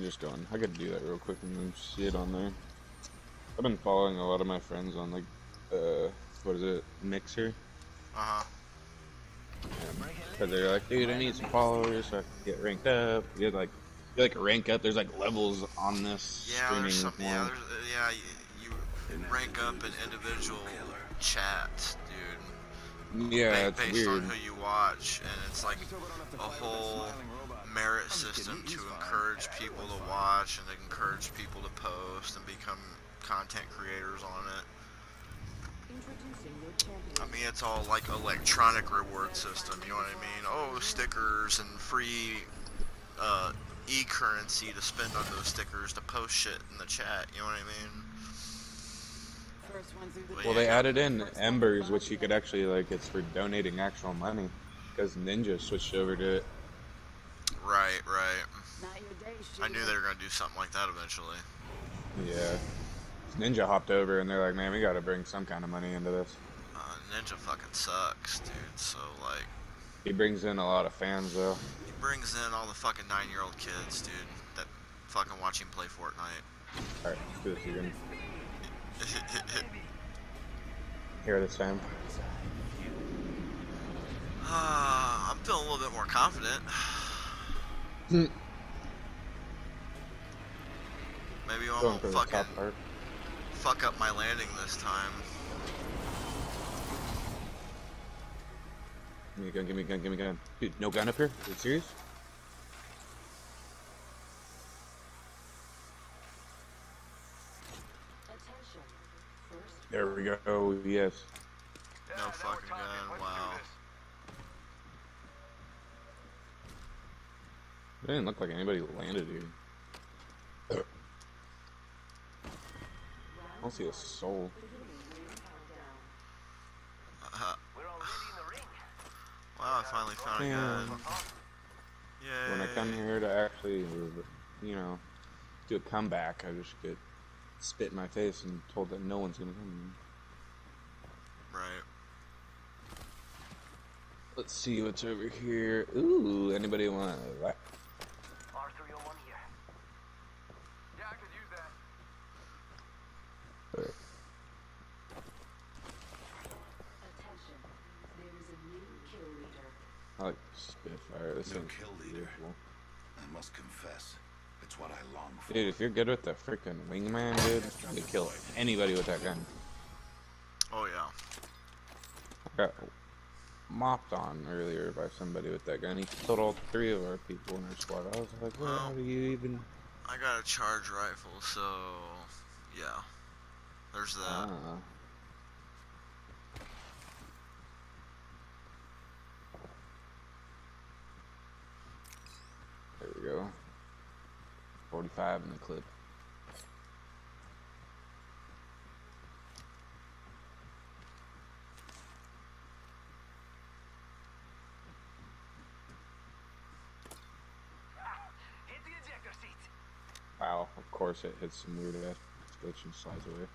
I'm just going. I gotta do that real quick and then see it on there. I've been following a lot of my friends on, like, what is it, Mixer? Uh-huh. Because they're like, dude, I need some followers so I can get ranked up. You like rank up. There's like levels on this. Yeah, there's something. Yeah, you rank up in individual chats, dude. Yeah, it's based weird. On who you watch, and it's like a whole merit system to encourage people to watch and to encourage people to post and become content creators on it. I mean, it's all like electronic reward system, you know what I mean? Oh, stickers and free e-currency to spend on those stickers to post shit in the chat, you know what I mean? But well, yeah, they added in embers, which you could actually, like, it's for donating actual money, because Ninja switched over to it. Right, right. I knew they were going to do something like that eventually. Yeah. Ninja hopped over and they're like, man, we gotta bring some kind of money into this. Ninja fucking sucks, dude, so like... He brings in a lot of fans, though. He brings in all the fucking 9-year-old kids, dude, that fucking watch him play Fortnite. Alright, let's do this again. Here this time. I'm feeling a little bit more confident. Maybe I won't fucking... fuck up my landing this time. Give me a gun, give me a gun, give me a gun. Dude, no gun up here? Are you serious? There we go, oh, yes. No fucking gun, wow. It didn't look like anybody landed here. I don't see a soul. Wow, I finally found a gun. Yay. When I come here to actually, you know, do a comeback, I just get spit in my face and told that no one's gonna come here. Right. Let's see what's over here. Ooh, anybody want to... Right. R301 here. Yeah, I could use that. Attention. There is a new kill leader. I like Spitfire. This new kill leader. Cool. I must confess, it's what I long for. Dude, if you're good with the freaking wingman, dude, you can kill anybody with that gun. Oh yeah. I got mopped on earlier by somebody with that gun. He killed all three of our people in our squad. I was like, well, how do you even? I got a charge rifle, so yeah. There's that. There we go. 45 in the clip. Hit the ejector seat. Wow, of course it hits some weird ass glitch and slides away.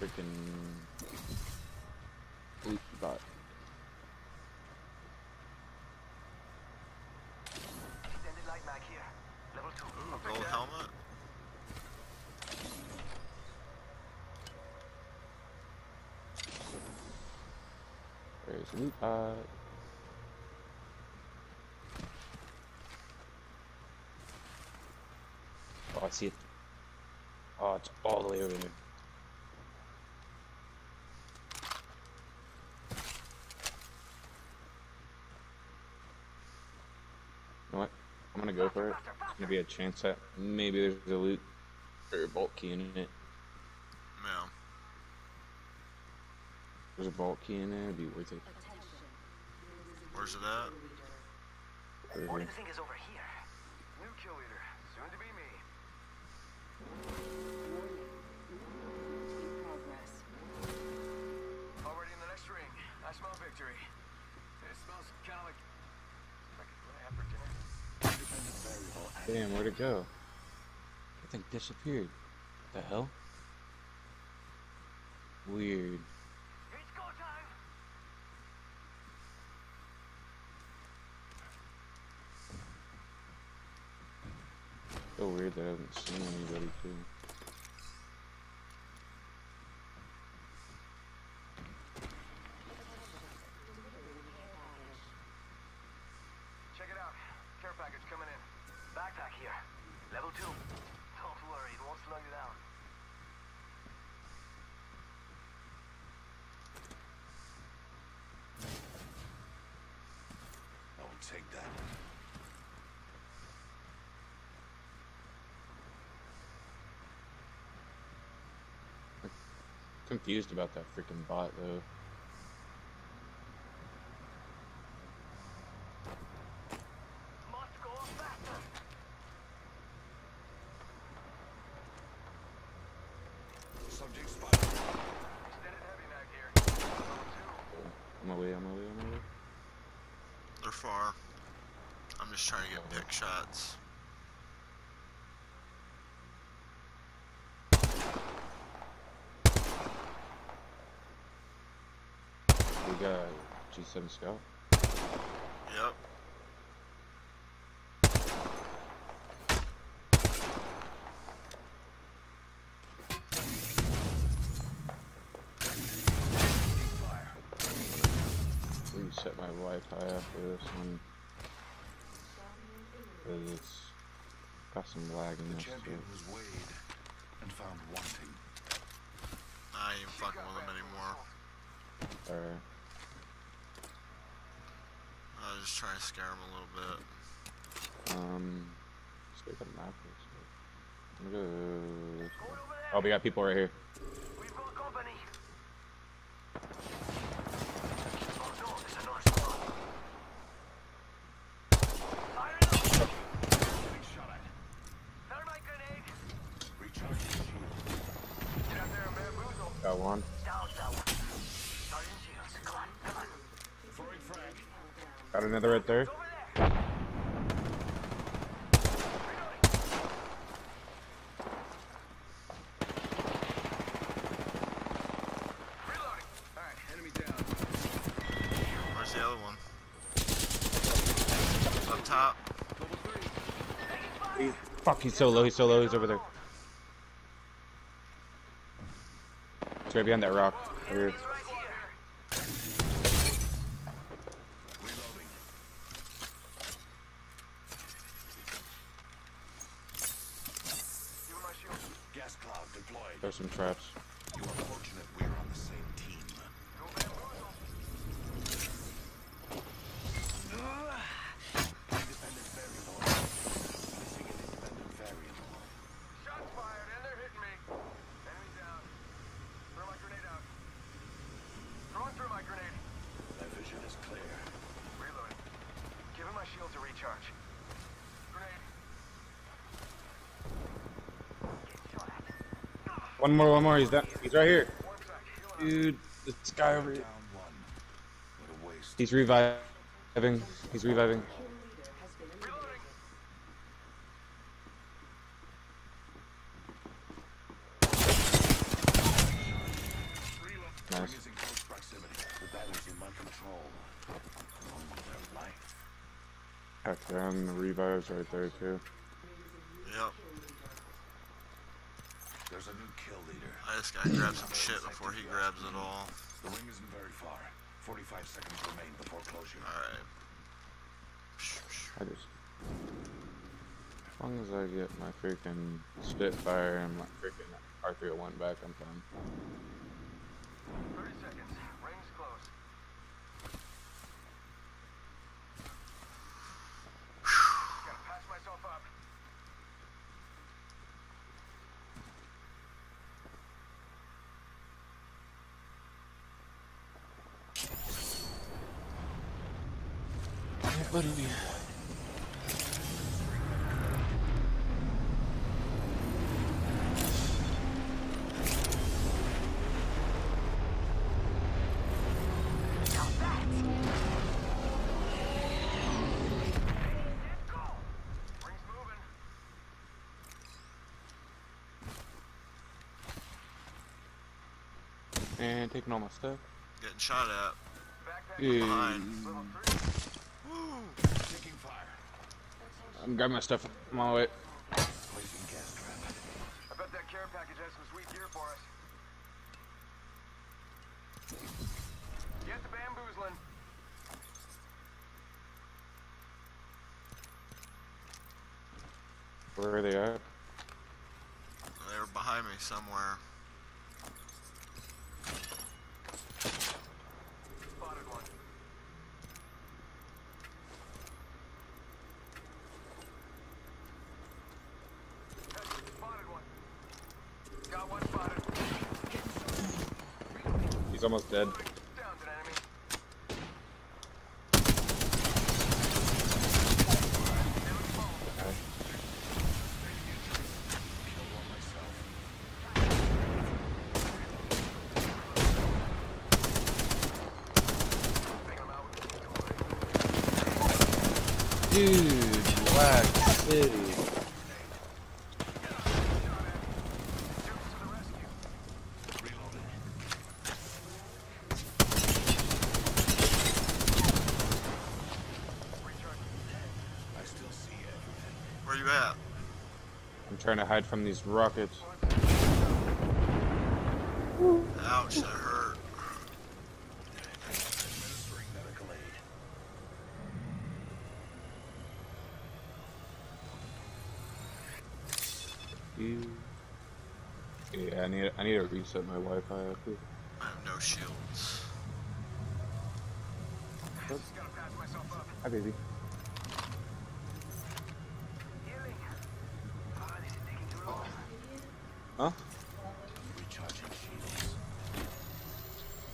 Freaking loot bot. Extended light mag here. Level 2. Ooh, gold helmet. There's loot bot. Oh, I see it. Oh, it's all the way over there. I'm gonna go for it. There's gonna be a chance that maybe there's a loot or a bolt key in it. No. There's a bolt key in there, it'd be worth it. Where's it at? What do you think is over here? New kill Damn, where'd it go? That thing disappeared. What the hell? Weird. It's go time. So weird that I haven't seen anybody too. Confused about that freaking bot though. Must go faster. Subject spot. Extended heavy mag here. I'm away. They're far. I'm just trying to get pick shots. We got G7 scout. Yep. I'm gonna set my Wi-Fi after this one, because it's got some lag in this. The champion was weighed and found wanting. I ain't fucking with him anymore. Alright. I'll just try to scare him a little bit. Let's pick up a map. I'm gonna go. Oh, we got people right here. We've got company. Oh no, there's another squad. Fire it up. Big shot at. Thermite grenade. Recharge the shield. Get out there and bamboozle. Got one. Got another right there. Where's the other one? Up top. Fuck, he's so low, he's over there. He's right behind that rock. Over here. There's some traps. You are fortunate we're on the same team. Shots fired and they're hitting me. Enemy down. Throw my grenade out. Throwing through my grenade. My vision is clear. Reloading. Give him my shield to recharge. One more, he's right here. Dude, this guy over here. He's reviving. Nice. Heck, the revive's right there too. Yep. There's a new kill leader. This guy grabs some shit before he grabs it all. The ring isn't very far. 45 seconds remain before closure. Alright. As long as I get my freaking Spitfire and my freaking R301 back, I'm fine. 30 seconds. Ring's close. Gotta patch myself up. What do we have? And taking all my stuff. Getting shot at. Behind. I'm grabbing my stuff from my way. I bet that care package has some sweet gear for us. Get the bamboozling. Where are they at? They're behind me somewhere. Spotted one. Spotted one. Got one spotted. He's almost dead. Trying to hide from these rockets. Ouch, that hurt. Yeah, I need to reset my Wi-Fi. I have no shields. Oops. Hi, baby. Huh?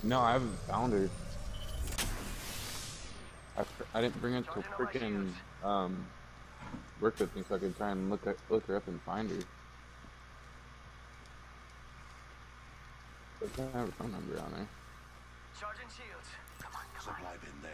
No, I haven't found her. I didn't bring her to freaking work with me, so I could try and look her up and find her. But I don't have a phone number on there. Charging shields. Come on, come on. Supply bin there.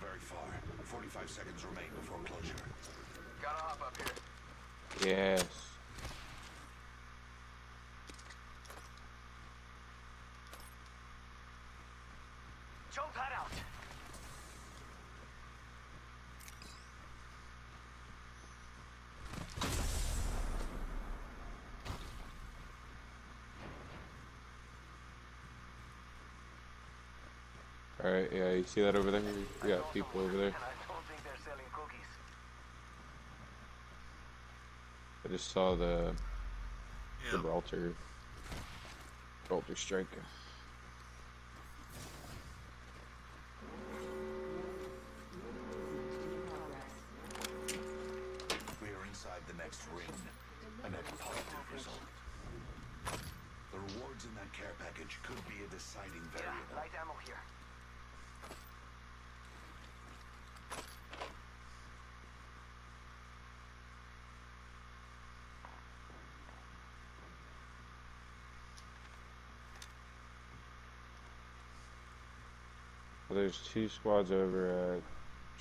Very far. 45 seconds remain before closure. Gotta hop up here. Yes. Jump that out. Alright, yeah, you see that over there? We got people over there. I don't think they're selling cookies. I just saw the Gibraltar strike. We are inside the next ring. A net positive result. The rewards in that care package could be a deciding variable. Yeah, light ammo here. There's two squads over at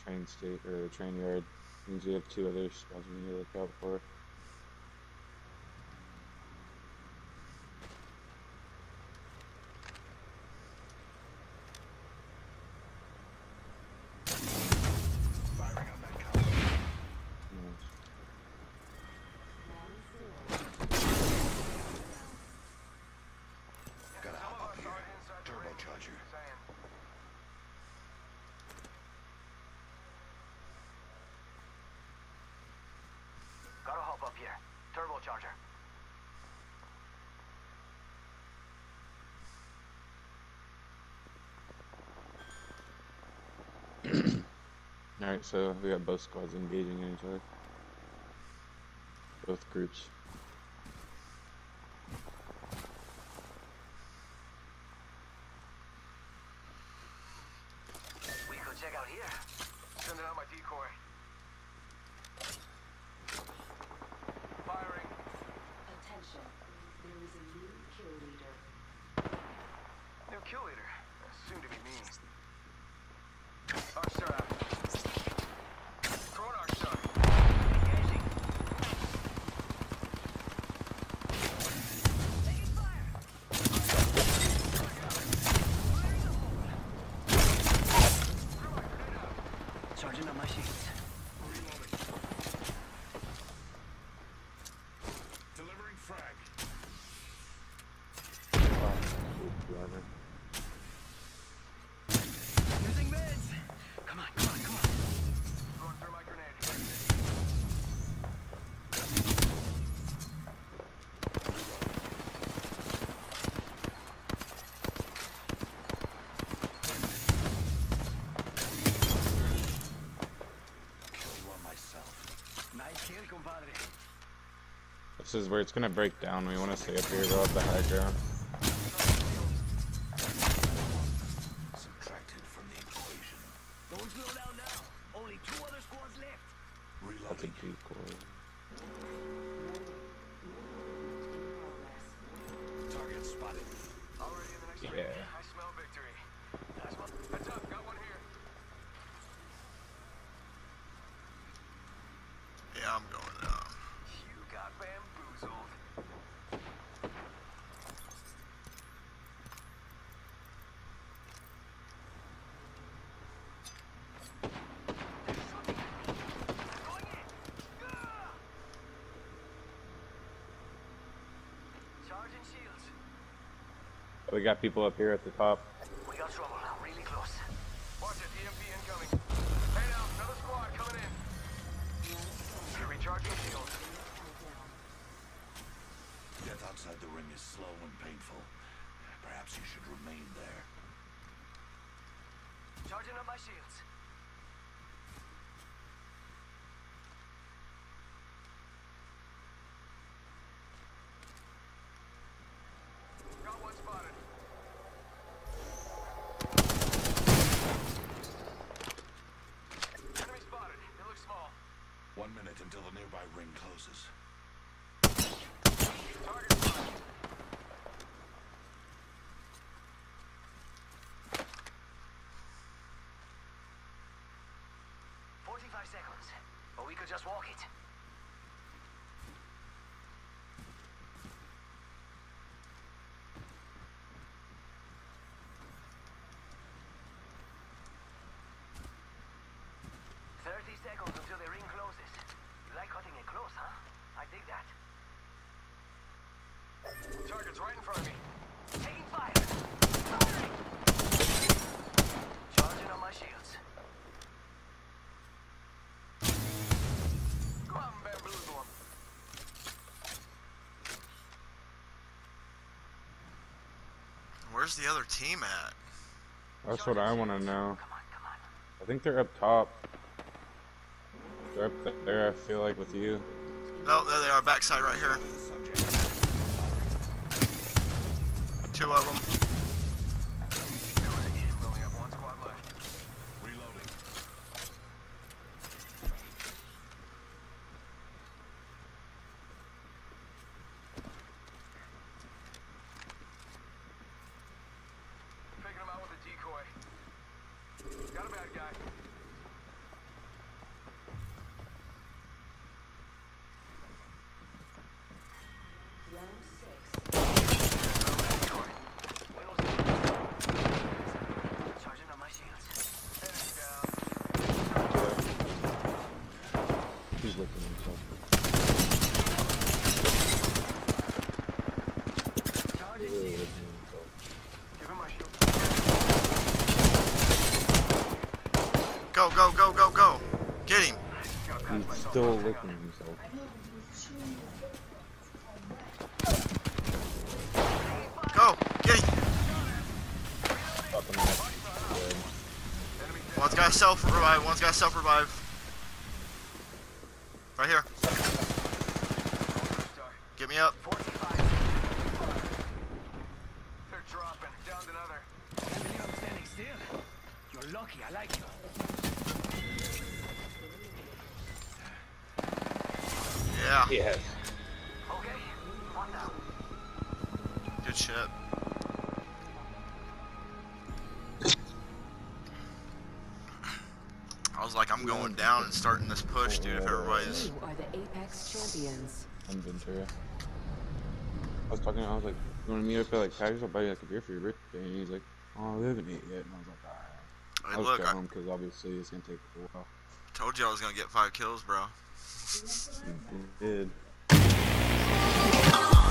train state or train yard. Means we have two other squads we need to look out for. Charger. Alright, so we got both squads engaging in each other. Both groups. Kill leader. Soon to be me. Archer out. Throwing archer. Engaging. Taking fire. Charging up my shields. Delivering frag. Using meds. Come on, come on, come on. Going through my grenade. Kill one myself. Nice kill, compadre. This is where it's gonna break down. We wanna stay up here though, up the high ground. Target spotted. Already in the next round. I smell victory. Heads up, got one here. Yeah, I'm going down. You got bamboozled. We got people up here at the top. We got trouble, really close. Watch it, EMP incoming. Hey now, another squad coming in. Recharging shield. Death outside the ring is slow and painful. Perhaps you should remain there. Charging up my shields. Until the nearby ring closes. Target spotted. "45 seconds, or we could just walk it." Target's right in front of me. Taking fire. Firing. Charging on my shields. Go out and bamboozle them. Where's the other team at? That's what I want to know. Come on, come on. I think they're up top. They're up there, I feel like, with you. No, there they are. Backside right here. Two of them. One squad left. Reloading. Picking him out with a decoy. Got a bad guy. Go, go, go, go, go! Get him! He's still looking at himself. Go! Get him! One's got self-revive, one's got self-revive. Right here. Get me up. They're dropping, down another. Standing still. You're lucky, I like you. Yeah. Yes. Okay. One down. Good shit. was like, I'm going down and starting this push, dude, if everybody's... You are the Apex champions. I'm Ventura. I was talking, I was like, you want to meet up at like Packers? I'll buy you like a beer for your birthday. And he's like, oh, they haven't eaten yet. And I was like, all right. I was look, telling him because obviously it's going to take a while. Told you I was going to get 5 kills, bro. You did.